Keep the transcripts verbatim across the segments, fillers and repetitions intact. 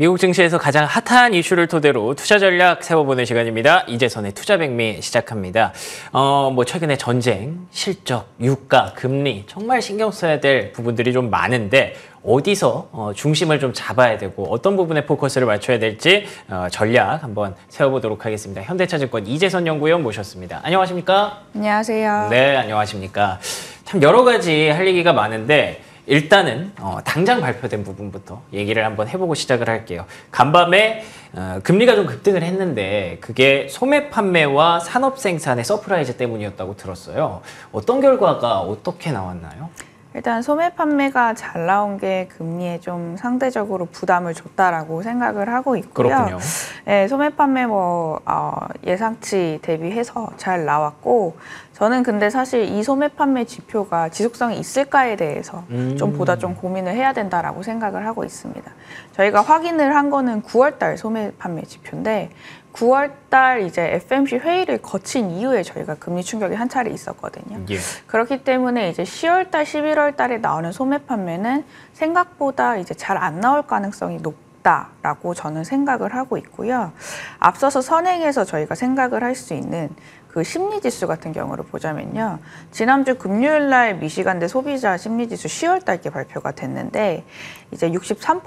미국 증시에서 가장 핫한 이슈를 토대로 투자 전략 세워보는 시간입니다. 이재선의 투자 백미 시작합니다. 어, 뭐 최근에 전쟁, 실적, 유가, 금리 정말 신경 써야 될 부분들이 좀 많은데 어디서 어, 중심을 좀 잡아야 되고 어떤 부분에 포커스를 맞춰야 될지 어, 전략 한번 세워보도록 하겠습니다. 현대차증권 이재선 연구위원 모셨습니다. 안녕하십니까? 안녕하세요. 네, 안녕하십니까? 참 여러 가지 할 얘기가 많은데 일단은 어, 당장 발표된 부분부터 얘기를 한번 해보고 시작을 할게요. 간밤에 어, 금리가 좀 급등을 했는데 그게 소매 판매와 산업 생산의 서프라이즈 때문이었다고 들었어요. 어떤 결과가 어떻게 나왔나요? 일단 소매 판매가 잘 나온 게 금리에 좀 상대적으로 부담을 줬다라고 생각을 하고 있고요. 그렇군요. 네, 소매 판매 뭐 어, 예상치 대비해서 잘 나왔고 저는 근데 사실 이 소매 판매 지표가 지속성이 있을까에 대해서 음. 좀 보다 좀 고민을 해야 된다라고 생각을 하고 있습니다. 저희가 확인을 한 거는 구월 달 소매 판매 지표인데 구월 달 이제 에프오엠씨 회의를 거친 이후에 저희가 금리 충격이 한 차례 있었거든요. 예. 그렇기 때문에 이제 시월 달, 십일월 달에 나오는 소매 판매는 생각보다 이제 잘 안 나올 가능성이 높다라고 저는 생각을 하고 있고요. 앞서서 선행에서 저희가 생각을 할 수 있는 그 심리지수 같은 경우를 보자면요. 지난주 금요일날 미시간대 소비자 심리지수 시월 달께 발표가 됐는데 이제 육십삼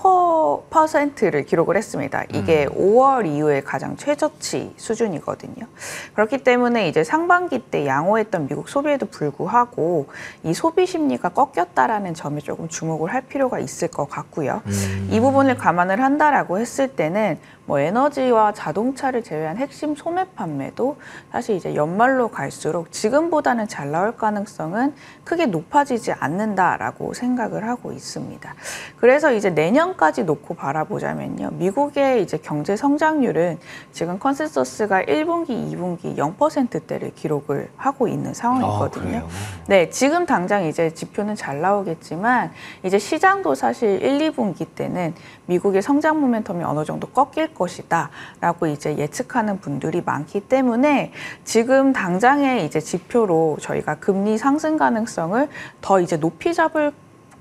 퍼센트를 기록을 했습니다. 이게 음. 오월 이후에 가장 최저치 수준이거든요. 그렇기 때문에 이제 상반기 때 양호했던 미국 소비에도 불구하고 이 소비 심리가 꺾였다라는 점에 조금 주목을 할 필요가 있을 것 같고요. 음. 이 부분을 감안을 한다라고 했을 때는 뭐 에너지와 자동차를 제외한 핵심 소매 판매도 사실 이제 연말로 갈수록 지금보다는 잘 나올 가능성은 크게 높아지지 않는다라고 생각을 하고 있습니다. 그래서 이제 내년까지 놓고 바라보자면요. 미국의 이제 경제 성장률은 지금 컨센서스가 일 분기, 이 분기 영 퍼센트대를 기록을 하고 있는 상황이거든요. 아, 네, 지금 당장 이제 지표는 잘 나오겠지만 이제 시장도 사실 일, 이 분기 때는 미국의 성장 모멘텀이 어느 정도 꺾일 것이다 라고 이제 예측하는 분들이 많기 때문에 지금 당장의 이제 지표로 저희가 금리 상승 가능성을 더 이제 높이 잡을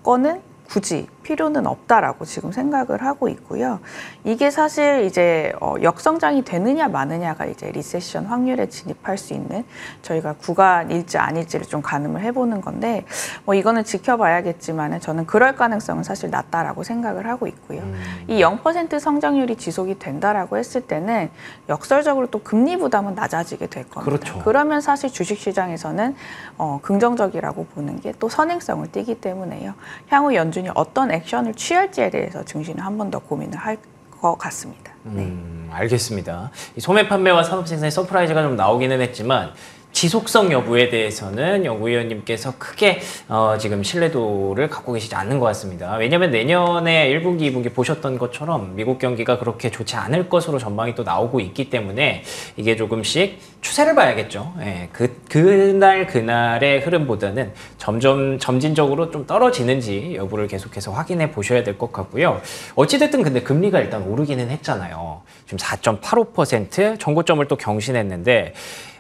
거는 굳이 필요는 없다라고 지금 생각을 하고 있고요. 이게 사실 이제 역성장이 되느냐 마느냐가 이제 리세션 확률에 진입할 수 있는 저희가 구간일지 아닐지를 좀 가늠을 해보는 건데 뭐 이거는 지켜봐야겠지만 저는 그럴 가능성은 사실 낮다라고 생각을 하고 있고요. 음. 이 영 퍼센트 성장률이 지속이 된다라고 했을 때는 역설적으로 또 금리 부담은 낮아지게 될 겁니다. 그렇죠. 그러면 사실 주식시장에서는 어, 긍정적이라고 보는 게 또 선행성을 띠기 때문에요. 향후 연준 어떤 액션을 취할지에 대해서 증시는 한 번 더 고민을 할 것 같습니다. 네. 음, 알겠습니다. 이 소매 판매와 산업 생산의 서프라이즈가 좀 나오기는 했지만 지속성 여부에 대해서는 연구위원님께서 크게 어, 지금 신뢰도를 갖고 계시지 않는 것 같습니다. 왜냐하면 내년에 일 분기, 이 분기 보셨던 것처럼 미국 경기가 그렇게 좋지 않을 것으로 전망이 또 나오고 있기 때문에 이게 조금씩 추세를 봐야겠죠. 예, 그, 그날 그날의 흐름보다는 점점 점진적으로 좀 떨어지는지 여부를 계속해서 확인해 보셔야 될 것 같고요. 어찌됐든 근데 금리가 일단 오르기는 했잖아요. 지금 사 점 팔오 퍼센트 전고점을 또 경신했는데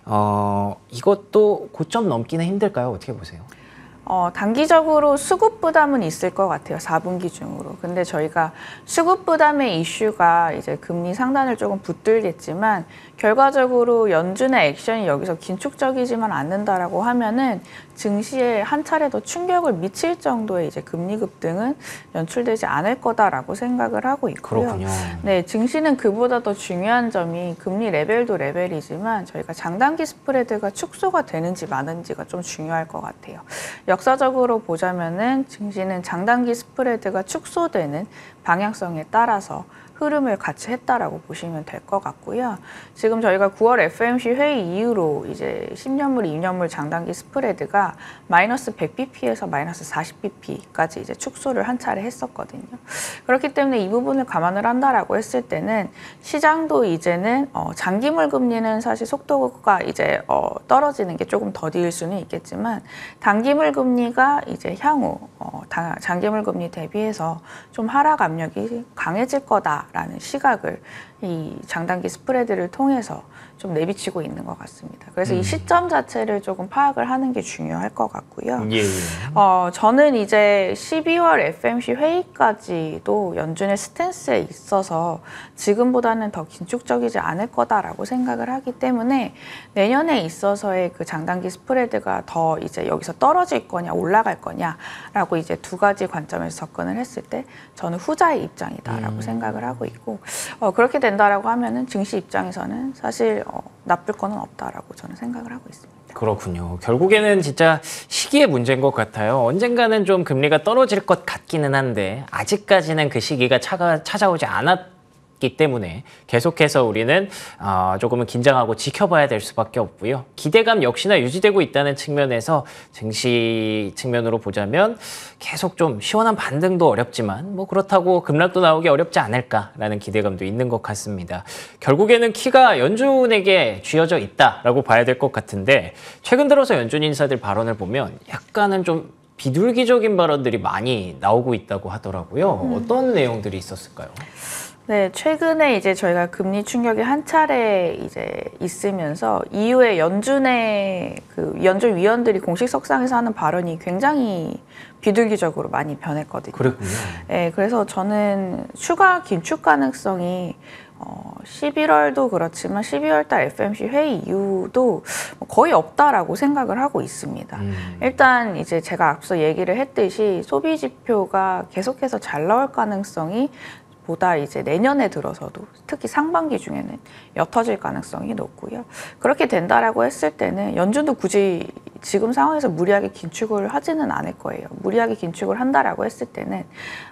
어, 이것도 고점 넘기는 힘들까요? 어떻게 보세요? 어, 단기적으로 수급 부담은 있을 것 같아요. 사 분기 중으로. 근데 저희가 수급 부담의 이슈가 이제 금리 상단을 조금 붙들겠지만 결과적으로 연준의 액션이 여기서 긴축적이지만 않는다라고 하면은 증시에 한 차례 더 충격을 미칠 정도의 이제 금리 급등은 연출되지 않을 거다라고 생각을 하고 있고요. 그렇군요. 네, 증시는 그보다 더 중요한 점이 금리 레벨도 레벨이지만 저희가 장단기 스프레드가 축소가 되는지 마는지가 좀 중요할 것 같아요. 역사적으로 보자면은 증시는 장단기 스프레드가 축소되는 방향성에 따라서 흐름을 같이 했다라고 보시면 될 것 같고요. 지금 저희가 구월 에프오엠씨 회의 이후로 이제 십 년물, 이십 년물 장단기 스프레드가 마이너스 백 비피에서 마이너스 사십 비피까지 이제 축소를 한 차례 했었거든요. 그렇기 때문에 이 부분을 감안을 한다라고 했을 때는 시장도 이제는 어, 장기물 금리는 사실 속도가 이제 어, 떨어지는 게 조금 더디일 수는 있겠지만 단기물 금리가 이제 향후 어, 다, 장기물 금리 대비해서 좀 하락 압력이 강해질 거다 라는 시각을 이 장단기 스프레드를 통해서 좀 내비치고 있는 것 같습니다. 그래서 음. 이 시점 자체를 조금 파악을 하는 게 중요할 것 같고요. 예. 어, 저는 이제 십이월 에프엠씨 회의까지도 연준의 스탠스에 있어서 지금보다는 더 긴축적이지 않을 거다라고 생각을 하기 때문에 내년에 있어서의 그 장단기 스프레드가 더 이제 여기서 떨어질 거냐 올라갈 거냐라고 이제 두 가지 관점에서 접근을 했을 때 저는 후자의 입장이다라고 음. 생각을 하고 있고 어, 그렇게 된다라고 하면은 증시 입장에서는 사실 어, 나쁠 거는 없다라고 저는 생각을 하고 있습니다. 그렇군요. 결국에는 진짜 시기의 문제인 것 같아요. 언젠가는 좀 금리가 떨어질 것 같기는 한데 아직까지는 그 시기가 차가, 찾아오지 않았기 때문에 계속해서 우리는 어, 조금은 긴장하고 지켜봐야 될 수밖에 없고요. 기대감 역시나 유지되고 있다는 측면에서 증시 측면으로 보자면 계속 좀 시원한 반등도 어렵지만 뭐 그렇다고 급락도 나오기 어렵지 않을까라는 기대감도 있는 것 같습니다. 결국에는 키가 연준에게 쥐어져 있다라고 봐야 될 것 같은데 최근 들어서 연준 인사들 발언을 보면 약간은 좀 비둘기적인 발언들이 많이 나오고 있다고 하더라고요. 음. 어떤 내용들이 있었을까요? 네, 최근에 이제 저희가 금리 충격이 한 차례 이제 있으면서 이후에 연준의 그 연준 위원들이 공식 석상에서 하는 발언이 굉장히 비둘기적으로 많이 변했거든요. 그랬군요. 네, 그래서 저는 추가 긴축 가능성이 어, 십일월도 그렇지만 십이월달 에프엠씨 회의 이후도 거의 없다라고 생각을 하고 있습니다. 음. 일단 이제 제가 앞서 얘기를 했듯이 소비 지표가 계속해서 잘 나올 가능성이 보다 이제 내년에 들어서도 특히 상반기 중에는 옅어질 가능성이 높고요. 그렇게 된다라고 했을 때는 연준도 굳이 지금 상황에서 무리하게 긴축을 하지는 않을 거예요. 무리하게 긴축을 한다라고 했을 때는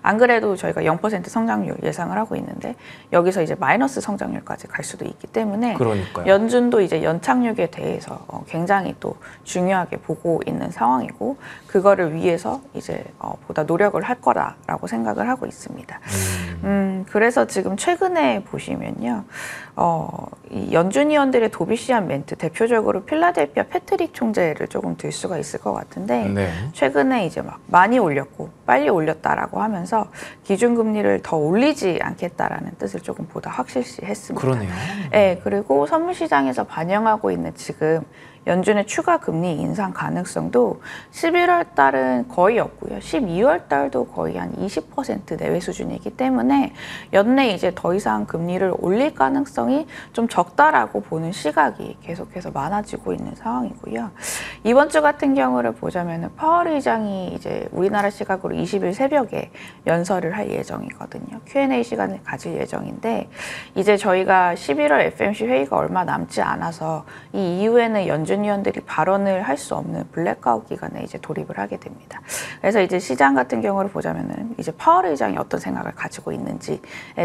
안 그래도 저희가 영 퍼센트 성장률 예상을 하고 있는데 여기서 이제 마이너스 성장률까지 갈 수도 있기 때문에 그러니까요. 연준도 이제 연착륙에 대해서 굉장히 또 중요하게 보고 있는 상황이고 그거를 위해서 이제 보다 노력을 할 거라라고 생각을 하고 있습니다. 음, 그래서 지금 최근에 보시면요, 어, 이 연준 위원들의 도비시한 멘트 대표적으로 필라델피아 패트릭 총재를 좀 조금 들 수가 있을 것 같은데 네. 최근에 이제 막 많이 올렸고 빨리 올렸다라고 하면서 기준금리를 더 올리지 않겠다라는 뜻을 조금 보다 확실시 했습니다. 그러네요. 네, 그리고 선물시장에서 반영하고 있는 지금 연준의 추가 금리 인상 가능성도 십일월 달은 거의 없고요. 십이월 달도 거의 한 이십 퍼센트 내외 수준이기 때문에 연내 이제 더 이상 금리를 올릴 가능성이 좀 적다라고 보는 시각이 계속해서 많아지고 있는 상황이고요. 이번 주 같은 경우를 보자면은 파월 의장이 이제 우리나라 시각으로 이십일 새벽에 연설을 할 예정이거든요. 큐 앤 에이 시간을 가질 예정인데 이제 저희가 십일월 에프엠씨 회의가 얼마 남지 않아서 이 이후에는 연준 위원들이 발언을 할 수 없는 블랙아웃 기간에 이제 돌입을 하게 됩니다. 그래서 이제 시장 같은 경우를 보자면은 이제 파월 의장이 어떤 생각을 가지고 있는지에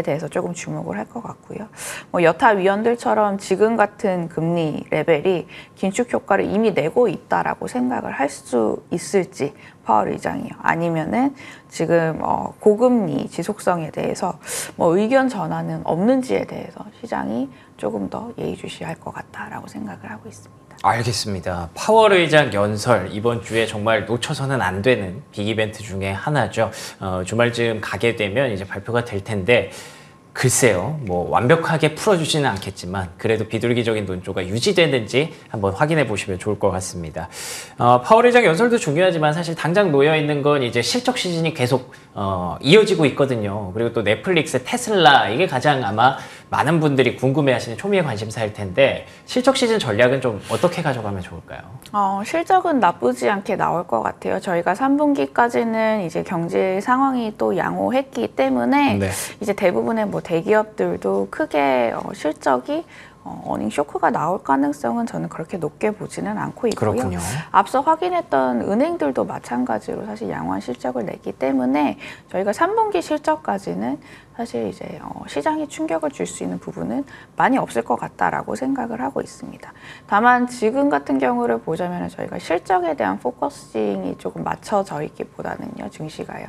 대해서 조금 주목을 할 것 같고요. 뭐 여타 위원들처럼 지금 같은 금리 레벨이 긴축 효과를 이미 내고 있다라고 생각을 할 수 있을지 파월 의장이요. 아니면은 지금 어 고금리 지속성에 대해서 뭐 의견 전환은 없는지에 대해서 시장이 조금 더 예의주시할 것 같다라고 생각을 하고 있습니다. 알겠습니다. 파월 의장 연설 이번 주에 정말 놓쳐서는 안 되는 빅 이벤트 중에 하나죠. 어, 주말쯤 가게 되면 이제 발표가 될 텐데 글쎄요, 뭐 완벽하게 풀어주지는 않겠지만 그래도 비둘기적인 논조가 유지되는지 한번 확인해 보시면 좋을 것 같습니다. 어, 파월 의장 연설도 중요하지만 사실 당장 놓여있는 건 이제 실적 시즌이 계속 어, 이어지고 있거든요. 그리고 또 넷플릭스, 테슬라 이게 가장 아마 많은 분들이 궁금해하시는 초미의 관심사일 텐데 실적 시즌 전략은 좀 어떻게 가져가면 좋을까요? 어, 실적은 나쁘지 않게 나올 것 같아요. 저희가 삼 분기까지는 이제 경제 상황이 또 양호했기 때문에 네. 이제 대부분의 뭐 대기업들도 크게 어, 실적이 어, 어닝 쇼크가 나올 가능성은 저는 그렇게 높게 보지는 않고 있고요. 그렇군요. 앞서 확인했던 은행들도 마찬가지로 사실 양호한 실적을 냈기 때문에 저희가 삼 분기 실적까지는 사실 이제 어, 시장에 충격을 줄 수 있는 부분은 많이 없을 것 같다라고 생각을 하고 있습니다. 다만 지금 같은 경우를 보자면 저희가 실적에 대한 포커싱이 조금 맞춰져 있기보다는요, 증시가요.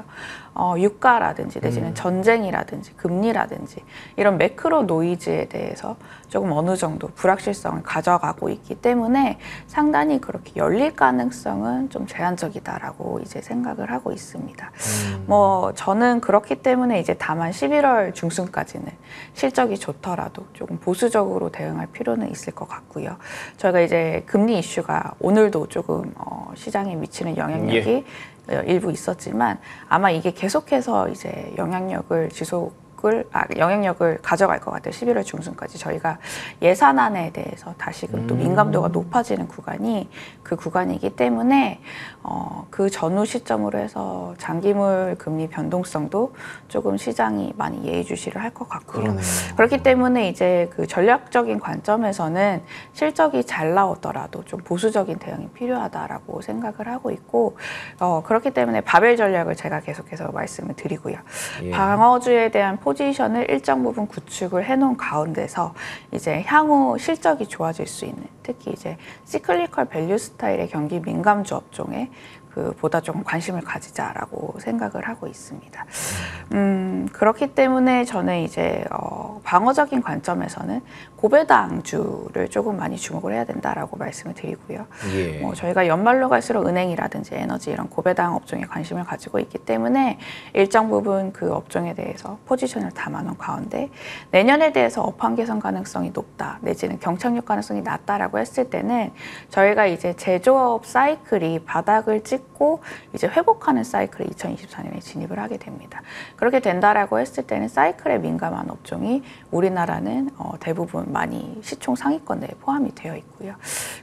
어, 유가라든지 내지는 음. 전쟁이라든지 금리라든지 이런 매크로 노이즈에 대해서 조금 어느 어느 정도 불확실성을 가져가고 있기 때문에 상단이 그렇게 열릴 가능성은 좀 제한적이다라고 이제 생각을 하고 있습니다. 음. 뭐 저는 그렇기 때문에 이제 다만 십일월 중순까지는 실적이 좋더라도 조금 보수적으로 대응할 필요는 있을 것 같고요. 저희가 이제 금리 이슈가 오늘도 조금 어 시장에 미치는 영향력이 예. 일부 있었지만 아마 이게 계속해서 이제 영향력을 지속을 아, 영향력을 가져갈 것 같아요. 십일월 중순까지 저희가 예산안에 대해서 다시금 음. 또 민감도가 높아지는 구간이 그 구간이기 때문에 어, 그 전후 시점으로 해서 장기물 금리 변동성도 조금 시장이 많이 예의주시를 할 것 같고요. 그러네요. 그렇기 때문에 이제 그 전략적인 관점에서는 실적이 잘 나오더라도 좀 보수적인 대응이 필요하다라고 생각을 하고 있고 어, 그렇기 때문에 바벨 전략을 제가 계속해서 말씀을 드리고요. 예. 방어주에 대한 포지션을 일정 부분 구축을 해놓은 가운데서 이제 향후 실적이 좋아질 수 있는 특히 이제 시클리컬 밸류 스타일의 경기 민감주 업종에 그 보다 좀 관심을 가지자라고 생각을 하고 있습니다. 음, 그렇기 때문에 저는 이제 어, 방어적인 관점에서는 고배당주를 조금 많이 주목을 해야 된다라고 말씀을 드리고요. 예. 뭐 저희가 연말로 갈수록 은행이라든지 에너지 이런 고배당 업종에 관심을 가지고 있기 때문에 일정 부분 그 업종에 대해서 포지션을 담아놓은 가운데 내년에 대해서 업황 개선 가능성이 높다 내지는 경착륙 가능성이 낮다라고 했을 때는 저희가 이제 제조업 사이클이 바닥을 찍고 이제 회복하는 사이클에 이천이십사 년에 진입을 하게 됩니다. 그렇게 된다라고 했을 때는 사이클에 민감한 업종이 우리나라는 어 대부분 많이 시총 상위권 내에 포함이 되어 있고요.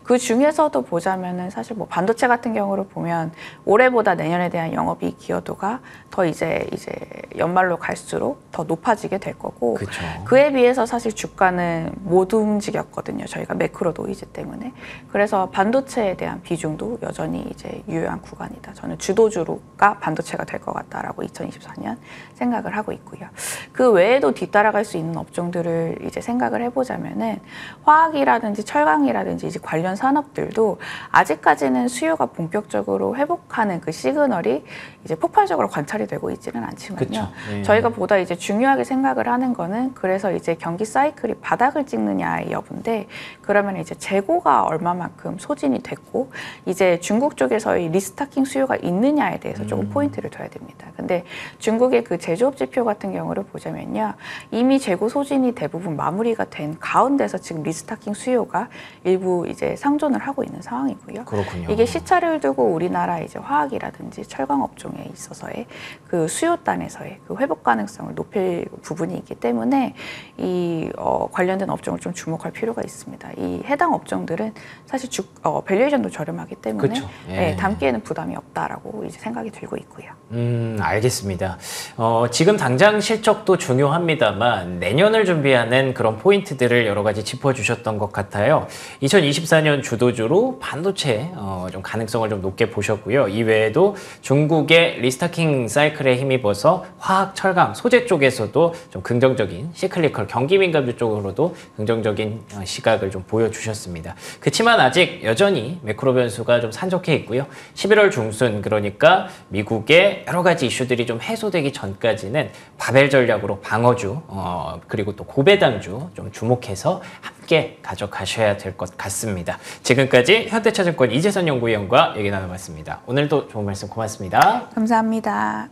그 중에서도 보자면은 사실 뭐 반도체 같은 경우를 보면 올해보다 내년에 대한 영업이익 기여도가 더 이제 이제 연말로 갈수록 더 높아지게 될 거고 그쵸. 그에 비해서 사실 주가는 못 움직였거든요. 저희가 매크로 노이즈 때문에. 그래서 반도체에 대한 비중도 여전히 이제 유효한 구간이다. 저는 주도주로가 반도체가 될 것 같다라고 이천이십사 년 생각을 하고 있고요. 그 외에도 뒤따라갈 수 있는 업종들을 이제 생각을 해보자면은 화학이라든지 철강이라든지 이제 관련 산업들도 아직까지는 수요가 본격적으로 회복하는 그 시그널이 이제 폭발적으로 관찰이 되고 있지는 않지만요. 네. 저희가 보다 이제 중요하게 생각을 하는 거는 그래서 이제 경기 사이클이 바닥을 찍느냐의 여부인데 그러면 이제 재고가 얼마만큼 소진이 됐고 이제 중국 쪽에서의 리스 스타킹 수요가 있느냐에 대해서 조금 음. 포인트를 둬야 됩니다. 근데 중국의 그 제조업 지표 같은 경우를 보자면요. 이미 재고 소진이 대부분 마무리가 된 가운데서 지금 리스타킹 수요가 일부 이제 상존을 하고 있는 상황이고요. 그렇군요. 이게 시차를 두고 우리나라 이제 화학이라든지 철강 업종에 있어서의 그 수요단에서의 그 회복 가능성을 높일 부분이 있기 때문에 이 어 관련된 업종을 좀 주목할 필요가 있습니다. 이 해당 업종들은 사실 주, 어, 밸류에이션도 저렴하기 때문에 그렇죠. 예. 예, 담기에는 부담이 없다라고 이제 생각이 들고 있고요. 음, 알겠습니다. 어, 지금 당장 실적도 중요합니다만 내년을 준비하는 그런 포인트들을 여러 가지 짚어주셨던 것 같아요. 이천이십사 년 주도주로 반도체 어, 좀 가능성을 좀 높게 보셨고요. 이외에도 중국의 리스타킹 사이클에 힘입어서 화학, 철강, 소재 쪽에서도 좀 긍정적인 시클리컬 경기 민감주 쪽으로도 긍정적인 시각을 좀 보여주셨습니다. 그치만 아직 여전히 매크로 변수가 좀 산적해 있고요. 십일월 중순 그러니까 미국의 여러 가지 이슈들이 좀 해소되기 전까지는 바벨 전략으로 방어주 어, 그리고 또 고배당주 좀 주목해서 함께 가져가셔야 될 것 같습니다. 지금까지 현대차증권 이재선 연구위원과 얘기 나눠봤습니다. 오늘도 좋은 말씀 고맙습니다. 감사합니다.